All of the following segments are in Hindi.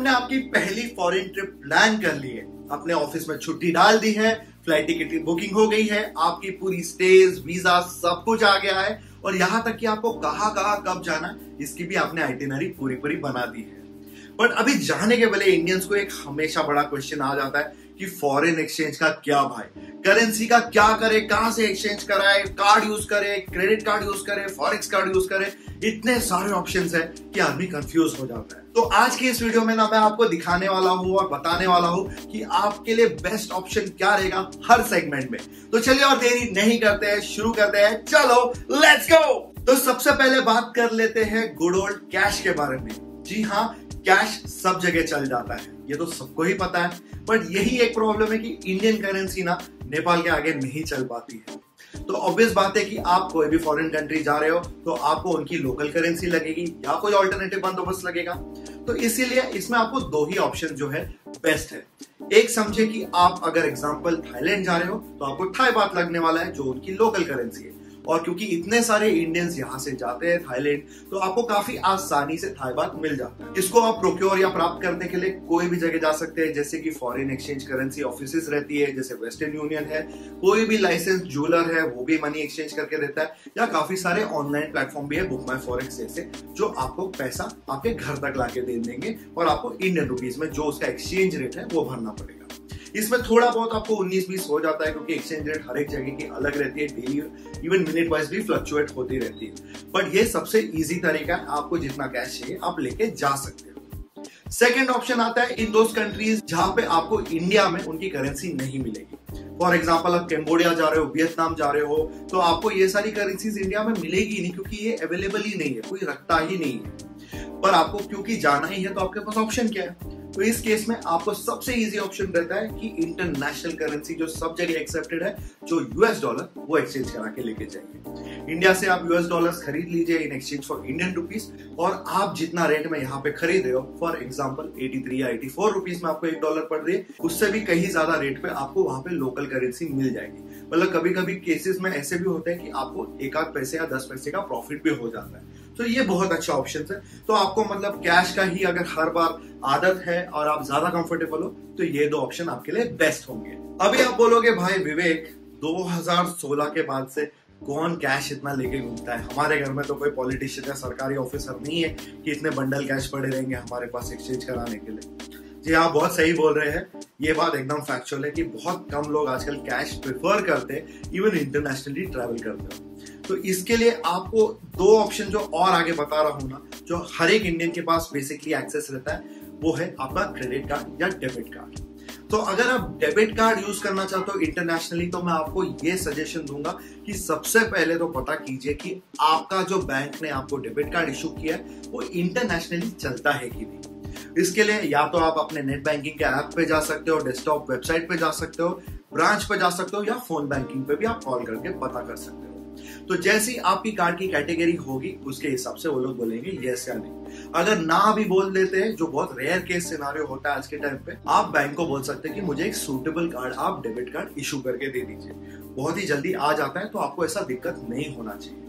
आपने आपकी पहली फॉरेन ट्रिप प्लान कर ली है, अपने ऑफिस में छुट्टी डाल दी है, फ्लाइट टिकट की बुकिंग हो गई है, आपकी पूरी स्टेज वीजा सब कुछ आ गया है और यहाँ तक कि आपको कहाँ कब जाना इसकी भी आपने आइटिनरी पूरी पूरी बना दी है। बट अभी जाने के पहले इंडियंस को एक हमेशा बड़ा क्वेश्चन आ जाता है कि फॉरेन एक्सचेंज का क्या भाई, करेंसी का क्या करे, कहां से एक्सचेंज कराए, कार्ड यूज करे, क्रेडिट कार्ड यूज करे, फॉरेक्स कार्ड यूज करे, इतने सारे ऑप्शंस हैं कि आदमी कंफ्यूज हो जाता है। तो आज के इस वीडियो में ना मैं आपको दिखाने वाला हूं और बताने वाला हूं कि आपके लिए बेस्ट ऑप्शन क्या रहेगा हर सेगमेंट में। तो चलिए और देरी नहीं करते हैं, शुरू करते हैं, चलो लेट्स गो। तो सबसे पहले बात कर लेते हैं गुड ओल्ड कैश के बारे में। जी हाँ, कैश सब जगह चल जाता है, ये तो सबको ही पता है, बट यही एक प्रॉब्लम है कि इंडियन करेंसी ना नेपाल के आगे नहीं चल पाती है। तो ऑब्वियस बात है कि आप कोई भी फॉरेन कंट्री जा रहे हो तो आपको उनकी लोकल करेंसी लगेगी या कोई ऑल्टरनेटिव बंदोबस्त लगेगा। तो इसीलिए इसमें आपको दो ही ऑप्शन जो है बेस्ट है। एक समझे कि आप अगर एग्जांपल थाईलैंड जा रहे हो तो आपको थाई बात लगने वाला है जो उनकी लोकल करेंसी है, और क्योंकि इतने सारे इंडियंस यहाँ से जाते हैं थाईलैंड तो आपको काफी आसानी से थाई बात मिल जाता है। इसको आप प्रोक्योर या प्राप्त करने के लिए कोई भी जगह जा सकते हैं, जैसे कि फॉरेन एक्सचेंज करेंसी ऑफिसेस रहती है, जैसे वेस्टर्न यूनियन है, कोई भी लाइसेंस ज्वेलर है वो भी मनी एक्सचेंज करके देता है, या काफी सारे ऑनलाइन प्लेटफॉर्म भी है BookMyForex जैसे, जो आपको पैसा आपके घर तक लाके दे देंगे और आपको इंडियन रुपीज में जो उसका एक्सचेंज रेट है वो भरना पड़ेगा। इसमें थोड़ा बहुत आपको 19-20 हो जाता है क्योंकि एक्सचेंज रेट हर एक जगह की अलग रहती है, डेली इवन मिनट वाइज भी फ्लक्चुएट होती रहती है, बट ये सबसे इजी तरीका है, आपको जितना कैश चाहिए आप लेके जा सकते हो। सेकंड ऑप्शन आता है इन दोस कंट्रीज जहां पे आपको इंडिया में उनकी करेंसी नहीं मिलेगी। फॉर एग्जाम्पल आप कैम्बोडिया जा रहे हो, वियतनाम जा रहे हो, तो आपको ये सारी करेंसीज इंडिया में मिलेगी नहीं क्योंकि ये अवेलेबल ही नहीं है, कोई रखता ही नहीं है, पर आपको क्योंकि जाना ही है तो आपके पास ऑप्शन क्या है। तो इस केस में आपको सबसे इजी ऑप्शन रहता है कि इंटरनेशनल करेंसी जो सब जगह एक्सेप्टेड है, जो यूएस डॉलर, वो एक्सचेंज करा के लेके जाइए। इंडिया से आप यूएस डॉलर खरीद लीजिए in exchange for Indian rupees, और आप जितना रेट में यहाँ पे खरीद रहे हो, फॉर एग्जांपल 83 या 84 रुपीस में आपको $1 पड़ रही है, उससे भी कहीं ज्यादा रेट पे आपको वहां पे लोकल करेंसी मिल जाएगी। मतलब कभी कभी केसेस में ऐसे भी होते हैं कि आपको 1 पैसे या 10 पैसे का प्रॉफिट भी हो जाता है, तो ये बहुत अच्छा ऑप्शन है। तो आपको मतलब कैश का ही अगर हर बार आदत है और आप ज्यादा कंफर्टेबल हो तो ये दो ऑप्शन आपके लिए बेस्ट होंगे। अभी आप बोलोगे भाई विवेक, 2016 के बाद से कौन कैश इतना लेके घूमता है, हमारे घर में तो कोई पॉलिटिशियन या सरकारी ऑफिसर नहीं है कि इतने बंडल कैश पड़े रहेंगे हमारे पास एक्सचेंज कराने के लिए। जी आप बहुत सही बोल रहे हैं, ये बात एकदम फैक्चुअल है कि बहुत कम लोग आजकल कैश प्रेफर करते हैं, इवन इंटरनेशनली ट्रैवल करते हो। तो इसके लिए आपको दो ऑप्शन जो और आगे बता रहा हूँ ना, जो हर एक इंडियन के पास बेसिकली एक्सेस रहता है, वो है आपका क्रेडिट कार्ड या डेबिट कार्ड। तो अगर आप डेबिट कार्ड यूज करना चाहते हो इंटरनेशनली तो मैं आपको ये सजेशन दूंगा कि सबसे पहले तो पता कीजिए कि आपका जो बैंक ने आपको डेबिट कार्ड इशू किया है वो इंटरनेशनली चलता है कि नहीं। इसके लिए या तो आप अपने नेट बैंकिंग के ऐप पे जा सकते हो, डेस्कटॉप वेबसाइट पे जा सकते हो, ब्रांच पे जा सकते हो, या फोन बैंकिंग पे भी आप कॉल करके पता कर सकते हो। तो जैसी आपकी कार्ड की कैटेगरी होगी उसके हिसाब से वो लोग बोलेंगे यस या नहीं। अगर ना भी बोल देते हैं, जो बहुत रेयर केस सिनारियो होता है आज के टाइम पे, आप बैंक को बोल सकते हैं कि मुझे एक सूटेबल कार्ड, आप डेबिट कार्ड इशू करके दे दीजिए। बहुत ही जल्दी आ जाता है, तो आपको ऐसा दिक्कत नहीं होना चाहिए।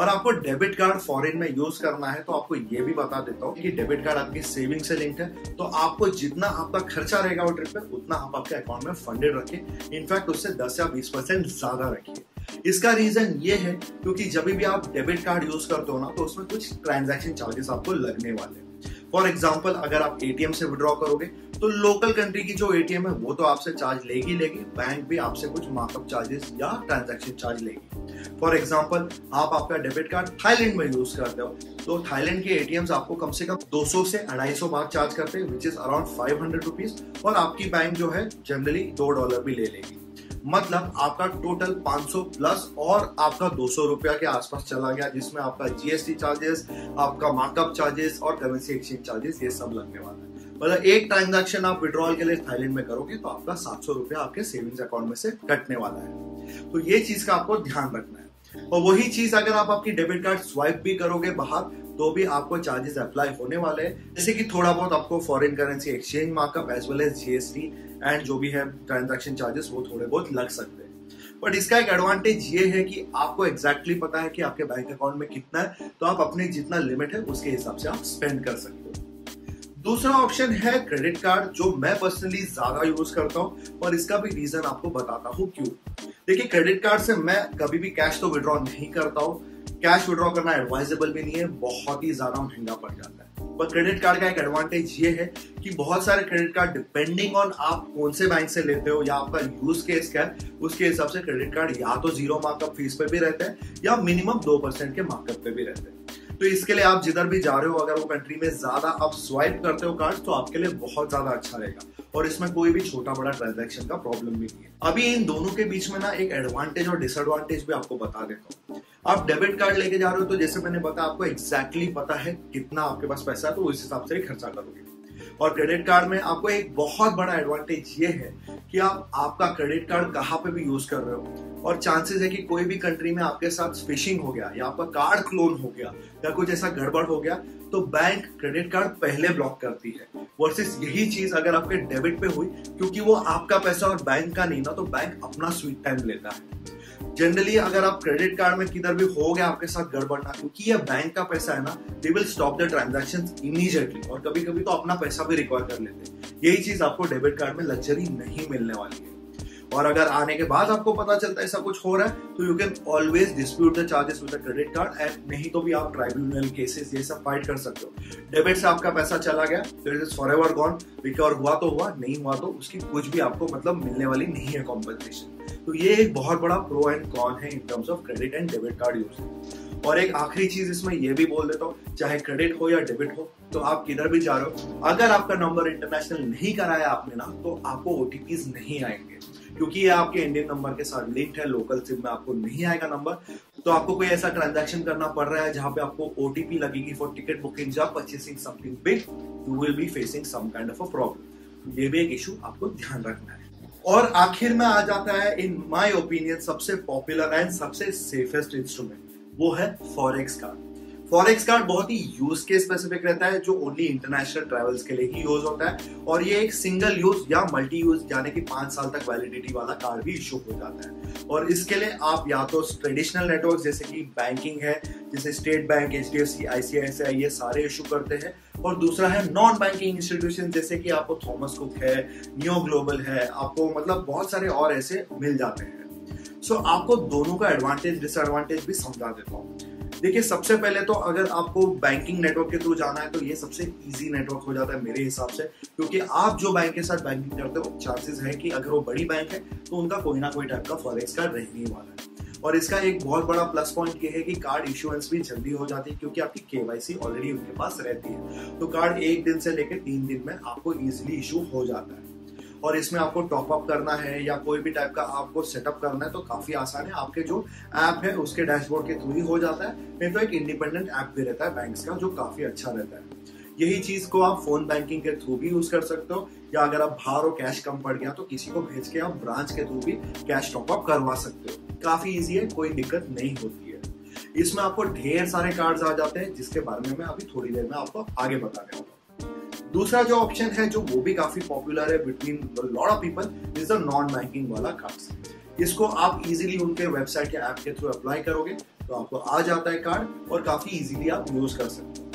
और आपको डेबिट कार्ड फॉरेन में यूज करना है तो आपको ये भी बता देता हूँ कि डेबिट कार्ड आपकी सेविंग से लिंक्ड है, तो आपको जितना आपका खर्चा रहेगा वो ट्रिप पर, उतना आप आपके अकाउंट में फंडेड रखें, इनफैक्ट उससे 10 या 20% ज्यादा रखिए। इसका रीजन ये है क्योंकि जब भी आप डेबिट कार्ड यूज करते हो ना तो उसमें कुछ ट्रांजैक्शन चार्जेस आपको लगने वाले हैं। फॉर एग्जाम्पल अगर आप ATM से विड्रॉ करोगे तो लोकल कंट्री की जो ATM है वो तो आपसे चार्ज लेगी लेगी, बैंक भी आपसे कुछ मार्कअप चार्जेस या ट्रांजैक्शन चार्ज लेगी। फॉर एग्जाम्पल आप आपका डेबिट कार्ड थाईलैंड में यूज करते हो तो थाईलैंड के ATMs आपको कम से कम 200 से 250 बार चार्ज करते हैं, विच इज अराउंड 500 रुपीज, और आपकी बैंक जो है जनरली $2 भी ले लेगी। मतलब आपका टोटल 500 प्लस और आपका 200 रुपया के आसपास चला गया, जिसमें आपका GST चार्जेस, आपका मार्कअप चार्जेस और करेंसी एक्सचेंज चार्जेस, ये सब लगने वाला है। मतलब एक ट्रांजैक्शन आप विड्रॉल के लिए थाईलैंड में करोगे तो आपका 700 रुपया आपके सेविंग्स अकाउंट में से कटने वाला है। तो ये चीज का आपको ध्यान रखना है। और वही चीज अगर आप आपकी डेबिट कार्ड स्वाइप भी करोगे बाहर तो भी आपको चार्जेस अप्लाई होने वाले हैं, जैसे कि थोड़ा बहुत आपको foreign currency exchange markup as well as GST and जो भी है ट्रांजैक्शन चार्जेस वो थोड़े बहुत लग सकते हैं। बट इसका एक एडवांटेज ये है कि आपको एग्जैक्टली पता है कि आपके बैंक अकाउंट में कितना है, तो आप अपने जितना लिमिट है उसके हिसाब से आप स्पेंड कर सकते हो। दूसरा ऑप्शन है क्रेडिट कार्ड, जो मैं पर्सनली ज्यादा यूज करता हूं और इसका भी रीजन आपको बताता हूं क्यों। देखिए, क्रेडिट कार्ड से मैं कभी भी कैश तो विड्रॉ नहीं करता हूं, कैश विड्रॉ करना एडवाइजेबल भी नहीं है, बहुत ही ज्यादा महंगा पड़ जाता है। पर क्रेडिट कार्ड का एक एडवांटेज ये है कि बहुत सारे क्रेडिट कार्ड डिपेंडिंग ऑन आप कौन से बैंक से लेते हो या आपका यूज केस क्या है, उसके हिसाब से क्रेडिट कार्ड या तो जीरो मार्कअप फीस पे भी रहते हैं या मिनिमम 2% के मार्कअप पे भी रहते हैं। तो इसके लिए आप जिधर भी जा रहे हो, अगर वो कंट्री में ज्यादा आप स्वाइप करते हो कार्ड, तो आपके लिए बहुत ज्यादा अच्छा रहेगा और इसमें कोई भी छोटा बड़ा ट्रांजैक्शन का प्रॉब्लम भी नहीं है। अभी इन दोनों के बीच में ना एक एडवांटेज और डिसएडवांटेज भी आपको बता देता हूँ। आप डेबिट कार्ड लेके जा रहे हो तो जैसे मैंने बताया, आपको एग्जैक्टली पता है कितना आपके पास पैसा है, तो उस हिसाब से खर्चा करोगे। और क्रेडिट कार्ड में आपको एक बहुत बड़ा एडवांटेज ये है कि आप आपका क्रेडिट कार्ड कहाँ पे भी यूज कर रहे हो, और चांसेस है कि कोई भी कंट्री में आपके साथ फिशिंग हो गया या आपका कार्ड क्लोन हो गया या कुछ ऐसा गड़बड़ हो गया, तो बैंक क्रेडिट कार्ड पहले ब्लॉक करती है, वर्सेस यही चीज अगर आपके डेबिट पे हुई, क्योंकि वो आपका पैसा और बैंक का नहीं ना, तो बैंक अपना स्वीट टाइम लेता है। जनरली अगर आप क्रेडिट कार्ड में किधर भी हो गया आपके साथ गड़बड़ ना, क्योंकि ये बैंक का पैसा है ना, they will stop the transactions immediately, और कभी कभी तो अपना पैसा भी रिकवर कर लेते हैं। यही चीज आपको डेबिट कार्ड में लग्जरी नहीं मिलने वाली है। और अगर आने के बाद आपको पता चलता है ऐसा कुछ हो रहा है, तो you can always dispute the charges with the credit card, and नहीं तो भी आप ट्राइब्यूनल केसेस ये सब फाइट कर सकते हो। डेबिट से आपका पैसा चला गया, तो it is forever gone, recover हुआ तो हुआ, नहीं हुआ तो उसकी कुछ भी आपको मतलब मिलने वाली नहीं है कॉम्पनसेशन। तो ये एक बहुत बड़ा प्रो एंड कॉन है in terms of credit and debit card use. और एक आखिरी चीज इसमें यह भी बोल देता हूँ, चाहे क्रेडिट हो या डेबिट हो, तो आप किधर भी जा रहे हो, अगर आपका नंबर इंटरनेशनल नहीं कराया आपने ना, तो आपको ओटीपीज नहीं आएंगे, क्योंकि ये आपके इंडियन नंबर के साथ लिंक्ड है। लोकल सिम में आपको नहीं आएगा नंबर, तो आपको कोई ऐसा ट्रांजैक्शन करना पड़ रहा है जहां पे आपको ओटीपी लगेगी फॉर टिकट बुकिंग या purchasing something big, you will be facing some kind of a problem. ये भी एक इशू आपको ध्यान रखना है। और आखिर में आ जाता है, इन माई ओपिनियन, सबसे पॉपुलर एंड सबसे सेफेस्ट इंस्ट्रूमेंट, वो है फॉरेक्स कार्ड। फॉरेक्स कार्ड बहुत ही यूज केस स्पेसिफिक रहता है, जो ओनली इंटरनेशनल ट्रेवल्स के लिए ही यूज होता है, और ये एक सिंगल यूज या मल्टी यूज यानी कि 5 साल तक वैलिडिटी वाला कार्ड भी इशू हो जाता है। और इसके लिए आप या तो ट्रेडिशनल नेटवर्क जैसे कि बैंकिंग है, जैसे स्टेट बैंक, HDFC, ICICI, ये सारे इशू करते हैं, और दूसरा है नॉन बैंकिंग इंस्टीट्यूशन जैसे कि आपको थॉमस कुक है, नियो ग्लोबल है, आपको मतलब बहुत सारे और ऐसे मिल जाते हैं। सो आपको दोनों का एडवांटेज डिसएडवांटेज भी समझा देता हूँ। देखिए, सबसे पहले तो अगर आपको बैंकिंग नेटवर्क के थ्रू जाना है, तो ये सबसे इजी नेटवर्क हो जाता है मेरे हिसाब से, क्योंकि आप जो बैंक के साथ बैंकिंग करते हो, चांसेस है कि अगर वो बड़ी बैंक है तो उनका कोई ना कोई टाइप का फॉरेक्स कार्ड रहने ही वाला है। और इसका एक बहुत बड़ा प्लस पॉइंट ये है कि कार्ड इशुएंस भी जल्दी हो जाती है, क्योंकि आपकी KYC ऑलरेडी उनके पास रहती है, तो कार्ड 1 दिन से लेकर 3 दिन में आपको ईजिली इशू हो जाता है। और इसमें आपको टॉपअप करना है या कोई भी टाइप का आपको सेटअप करना है, तो काफी आसान है, आपके जो ऐप है उसके डैशबोर्ड के थ्रू ही हो जाता है। नहीं तो एक इंडिपेंडेंट ऐप भी रहता है बैंक्स का, जो काफी अच्छा रहता है। यही चीज को आप फोन बैंकिंग के थ्रू भी यूज कर सकते हो, या अगर आप बाहर हो, कैश कम पड़ गया, तो किसी को भेज के आप ब्रांच के थ्रू भी कैश टॉपअप करवा सकते हो। काफी ईजी है, कोई दिक्कत नहीं होती है। इसमें आपको ढेर सारे कार्ड्स आ जाते हैं, जिसके बारे में मैं अभी थोड़ी देर में आपको आगे बताने वाला हूँ। दूसरा जो ऑप्शन है, जो वो भी काफी पॉपुलर है between lot of people, is the non banking वाला कार्ड। इसको आप इजीली उनके वेबसाइट या ऐप के थ्रू अप्लाई करोगे तो आपको आ जाता है कार्ड, और काफी इजीली आप यूज कर सकते हो।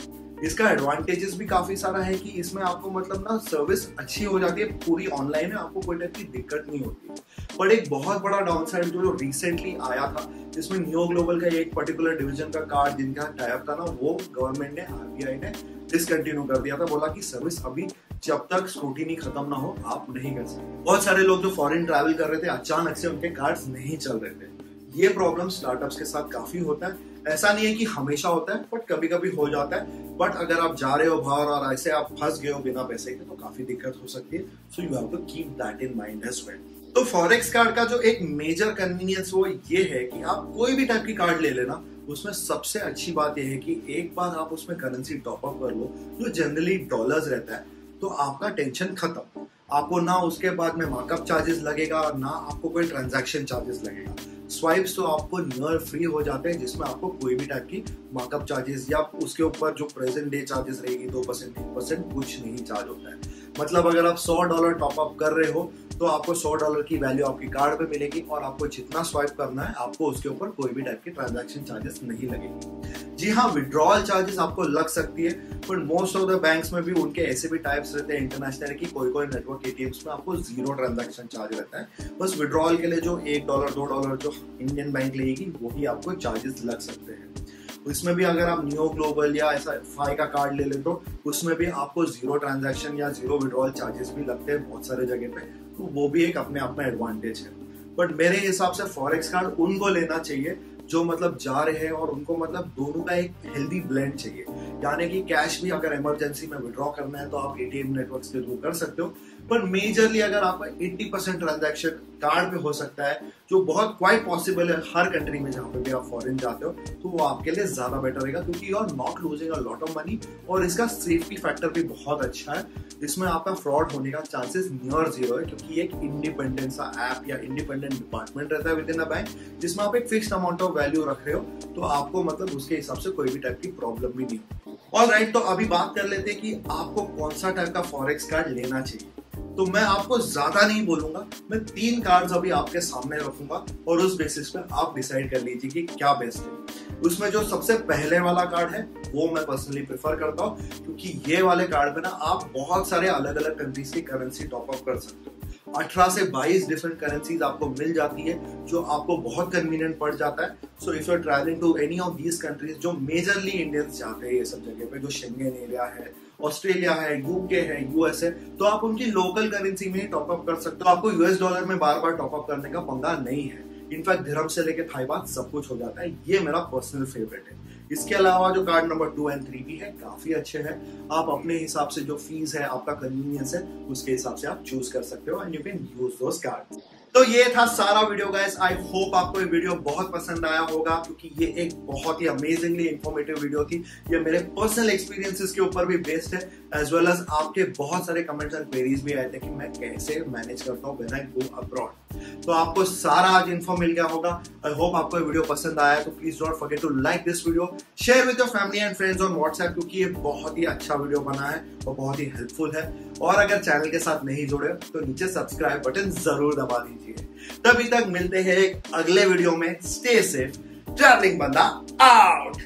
इसका एडवांटेजेस भी काफी सारा है कि इसमें आपको मतलब ना सर्विस अच्छी हो जाती है, पूरी ऑनलाइन है, आपको कोई टाइप की दिक्कत नहीं होती। पर एक बहुत बड़ा डाउनसाइड जो रिसेंटली आया था, जिसमें नियो ग्लोबल का एक पर्टिकुलर डिवीजन का कार्ड जिनका टाई अप था ना, वो गवर्नमेंट ने, RBI ने डिसकंटिन्यू कर दिया था। बोला कि सर्विस अभी जब तक स्क्रूटिनी खत्म ना हो आप नहीं कर सकते। बहुत सारे लोग जो फॉरेन ट्रैवल कर रहे थे, अचानक से उनके कार्ड्स नहीं चल रहे थे। ये प्रॉब्लम स्टार्टअप्स के साथ काफी होता है, ऐसा नहीं है कि हमेशा होता है, बट कभी कभी हो जाता है। बट अगर आप जा रहे हो बाहर और ऐसे आप फंस गए हो बिना पैसे के, तो काफी दिक्कत हो सकती है। So you have to keep that in mind as well. तो फॉरेक्स कार्ड का जो एक मेजर कन्वीनियंस वो ये है कि आप कोई भी टाइप की कार्ड ले लेना, उसमें सबसे अच्छी बात यह है कि एक बार आप उसमें करेंसी टॉपअप कर लो, जो जनरली डॉलर्स रहता है, तो आपका टेंशन खत्म। आपको ना उसके बाद में मार्कअप चार्जेस लगेगा, ना आपको कोई ट्रांजैक्शन चार्जेस लगेगा। स्वाइप्स तो आपको नियर फ्री हो जाते हैं, जिसमें आपको कोई भी टाइप की मार्कअप चार्जेस या उसके ऊपर जो प्रेजेंट डे चार्जेस रहेगी 2%, 3%, कुछ नहीं चार्ज होता है। मतलब अगर आप $100 टॉपअप कर रहे हो, तो आपको $100 की वैल्यू आपके कार्ड पे मिलेगी और आपको जितना स्वाइप करना है आपको उसके ऊपर कोई भी टाइप के ट्रांजैक्शन चार्जेस नहीं लगेंगे। जी हाँ, विड्रॉल चार्जेस आपको लग सकती है, but most of the banks में भी उनके ऐसे भी टाइप्स रहते हैं इंटरनेशनल की, कोई नेटवर्क एटीएम्स में आपको 0 ट्रांजैक्शन चार्ज रहता है। बस विड्रॉल के लिए जो $1 $2 जो इंडियन बैंक लेगी वही आपको चार्जेस लग सकते हैं। इसमें भी अगर आप नियो ग्लोबल या ऐसा फाई का कार्ड ले लेते हो उसमें भी आपको 0 ट्रांजैक्शन या 0 विड्रॉल चार्जेस भी लगते हैं बहुत सारे जगह पे, तो वो भी एक अपने आप में एडवांटेज है। बट मेरे हिसाब से फॉरेक्स कार्ड उनको लेना चाहिए जो मतलब जा रहे हैं और उनको मतलब दोनों का एक हेल्दी ब्लेंड चाहिए, यानी कि कैश भी अगर इमरजेंसी में विड्रॉ करना है तो आप एटीएम नेटवर्क्स के थ्रू कर सकते हो, पर मेजरली अगर आपका 80% ट्रांजैक्शन कार्ड पे हो सकता है जो बहुत क्वाइट पॉसिबल है हर कंट्री में जहाँ पे भी आप फॉरेन जाते हो, तो वो आपके लिए ज्यादा बेटर रहेगा क्योंकि you are not losing a lot of money और इसका सेफ्टी फैक्टर भी बहुत अच्छा है। इसमें आपका फ्रॉड होने का चांसेस नियर 0 है क्योंकि एक इंडिपेंडेंट सा ऐप या इंडिपेंडेंट डिपार्टमेंट रहता है विद इन अ बैंक जिसमें आप एक फिक्स्ड अमाउंट ऑफ वैल्यू रख रहे हो, तो आपको मतलब उसके हिसाब से कोई भी टाइप की प्रॉब्लम भी नहीं होती। ऑलराइट, तो अभी बात कर लेते हैं कि आपको कौन सा टाइप का फॉरेक्स कार्ड लेना चाहिए। तो मैं आपको ज्यादा नहीं बोलूंगा, मैं 3 कार्ड्स अभी आपके सामने रखूंगा और उस बेसिस पे आप डिसाइड कर लीजिए कि क्या बेस्ट है। उसमें जो सबसे पहले वाला कार्ड है वो मैं पर्सनली प्रेफर करता हूँ क्योंकि ये वाले कार्ड पे ना आप बहुत सारे अलग अलग कंट्रीज की करेंसी टॉपअप कर सकते हो। 18 से 22 डिफरेंट करेंसीज आपको मिल जाती है जो आपको बहुत कन्वीनियंट पड़ जाता है। So if you are travelling to any of these countries जो मेजरली इंडियंस जाते हैं ये सब जगह पे, जो शेंगेन एरिया है, ऑस्ट्रेलिया है, यूके है, यूएस है, तो आप उनकी लोकल करेंसी में ही टॉपअप कर सकते हो। आपको यूएस डॉलर में बार बार टॉपअप करने का पंगा नहीं है। इनफैक्ट धर्म से लेकर थाई बात सब कुछ हो जाता है। ये मेरा पर्सनल फेवरेट है। इसके अलावा जो कार्ड नंबर 2 और 3 भी है काफी अच्छे हैं। आप अपने हिसाब से जो फीस है, आपका कन्वीनियंस है, उसके हिसाब से आप चूज कर सकते हो and you can use those card. तो ये था सारा वीडियो गाइस। आई होप आपको ये वीडियो बहुत पसंद आया होगा क्योंकि ये एक बहुत ही अमेजिंगली इंफॉर्मेटिव वीडियो थी। ये मेरे पर्सनल एक्सपीरियंसेस के ऊपर भी बेस्ड है, एज वेल एज आपके बहुत सारे कमेंट्स एंड क्वेरीज भी आए थे कि मैं कैसे मैनेज करता हूँ व्हेन आई गो अब्रॉड। तो आपको सारा आज इन्फो मिल गया होगा। आई होप आपको ये वीडियो पसंद आया, तो please don't forget to like this video, share with your family and friends on WhatsApp क्योंकि ये बहुत ही अच्छा वीडियो बना है और बहुत ही हेल्पफुल है। और अगर चैनल के साथ नहीं जुड़े तो नीचे सब्सक्राइब बटन जरूर दबा दीजिए। तभी तक मिलते हैं अगले वीडियो में। स्टे सेफ, ट्रैवलिंग बंदा आउट।